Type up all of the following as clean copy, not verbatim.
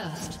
First blood.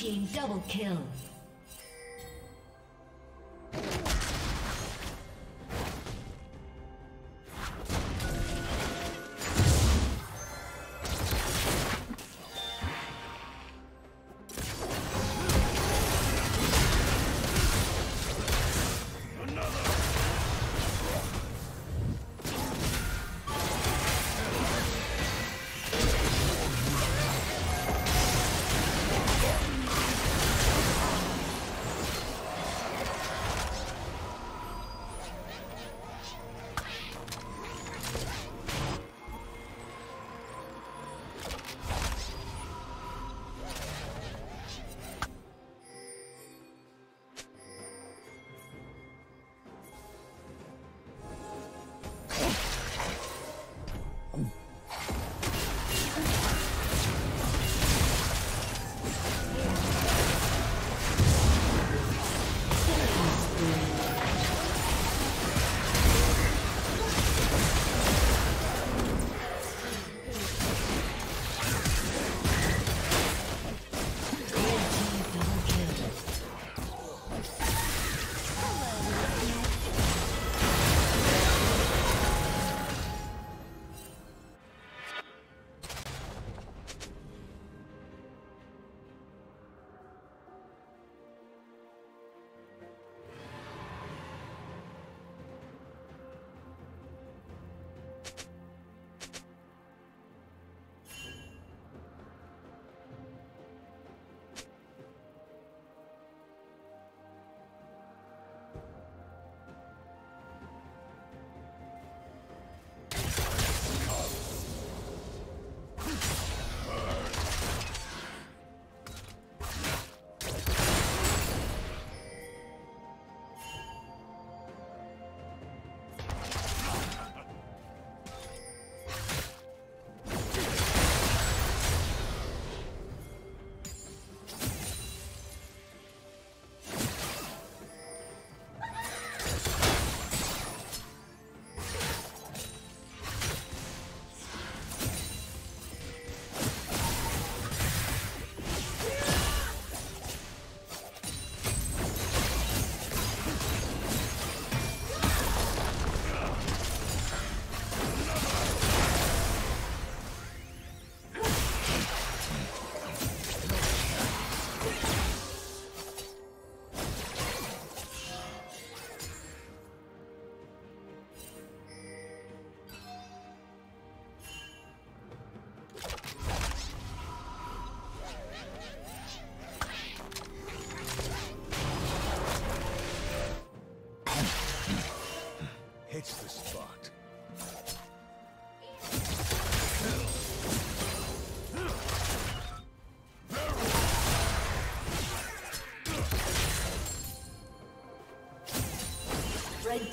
Team double kill. Red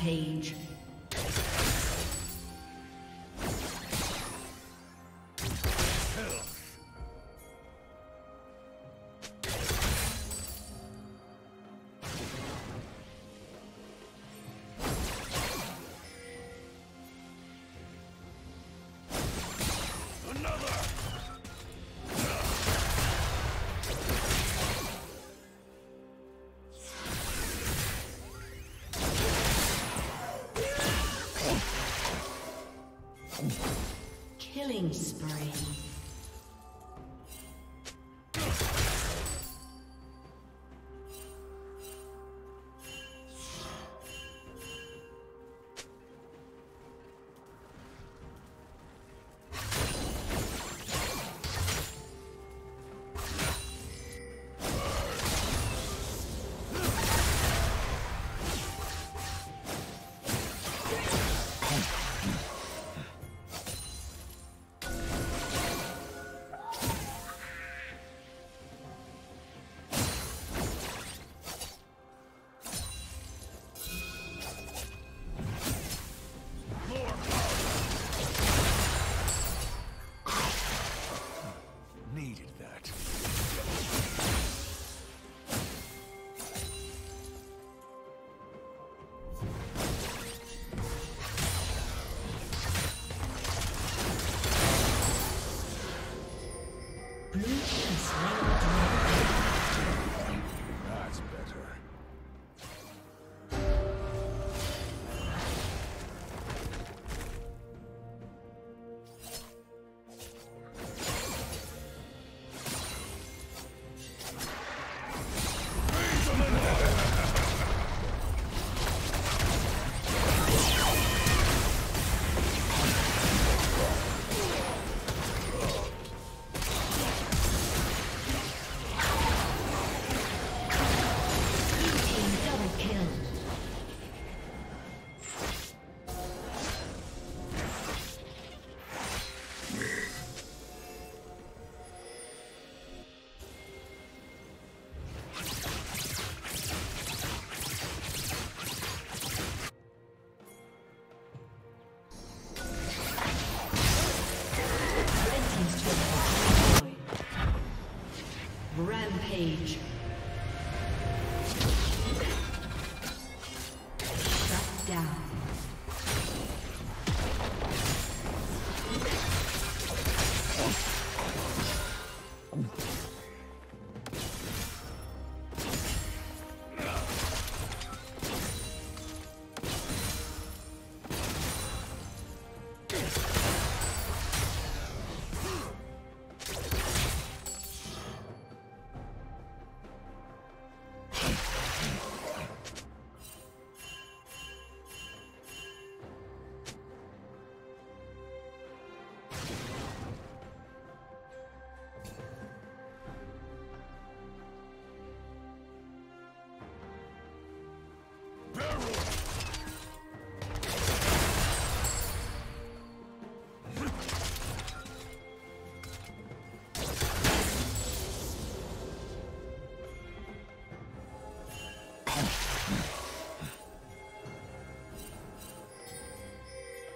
Page. Killing spree. Rampage. Shut down.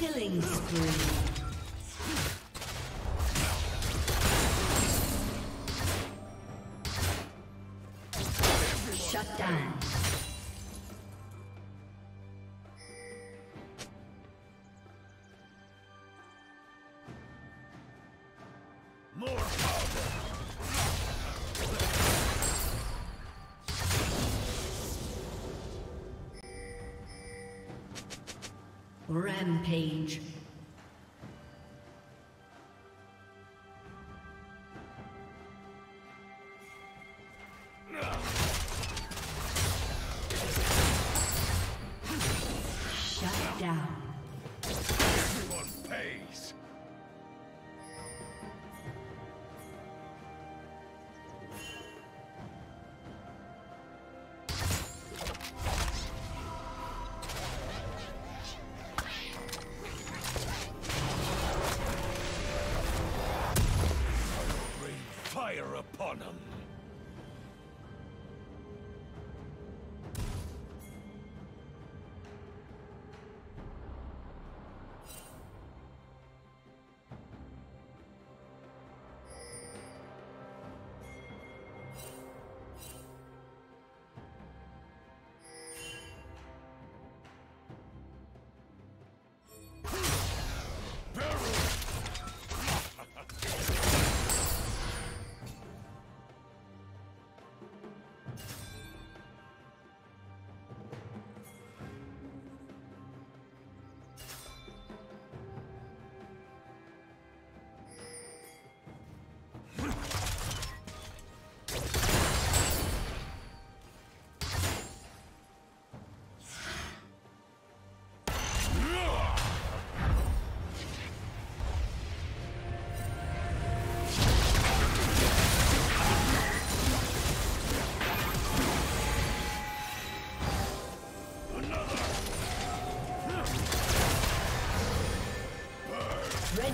Killing spree. Shut down. Rampage. Shut down. Everyone pays.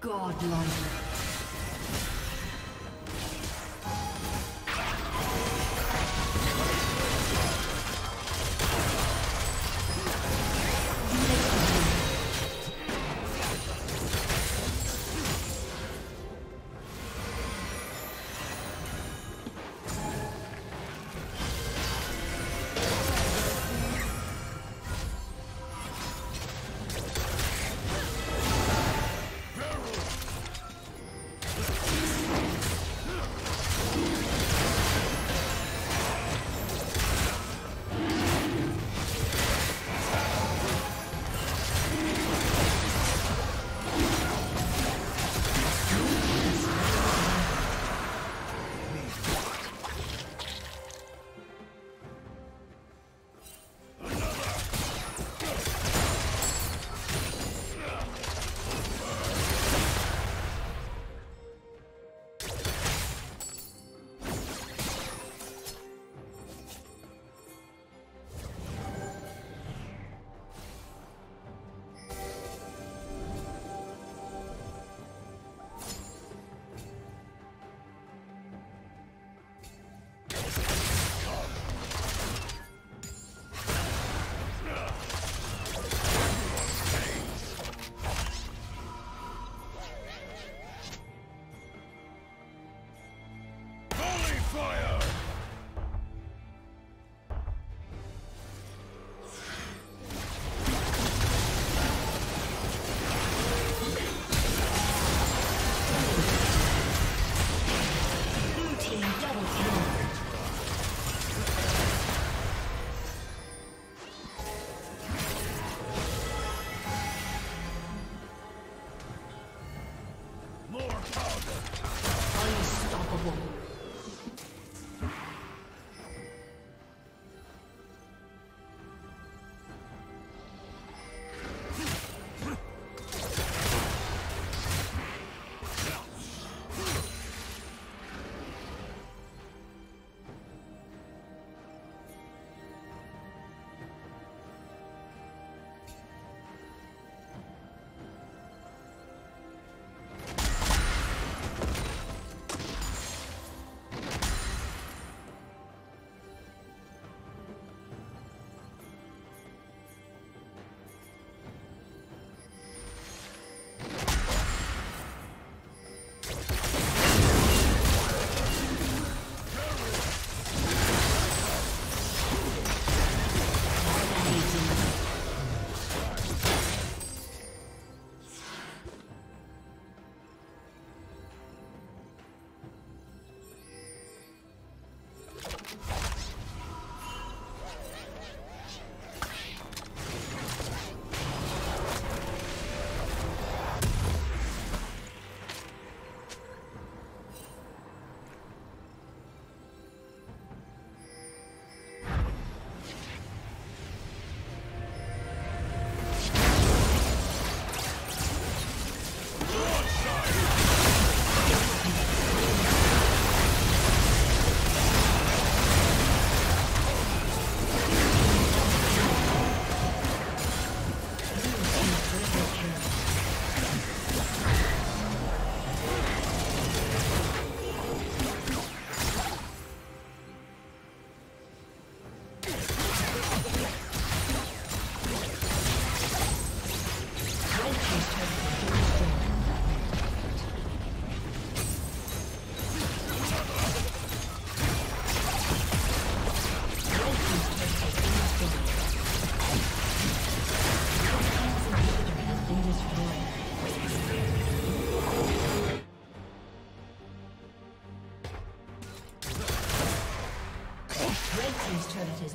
Godlike.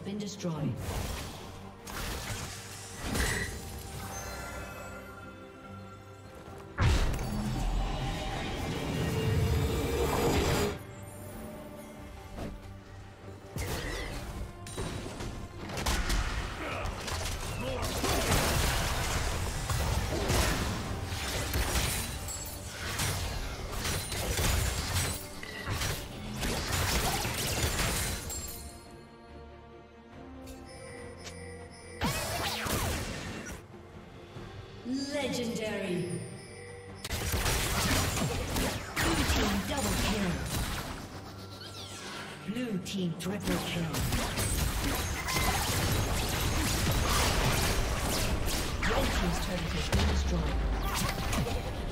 been destroyed. Legendary. Blue team double kill. Blue team triple kill. Red team's turret has been destroyed.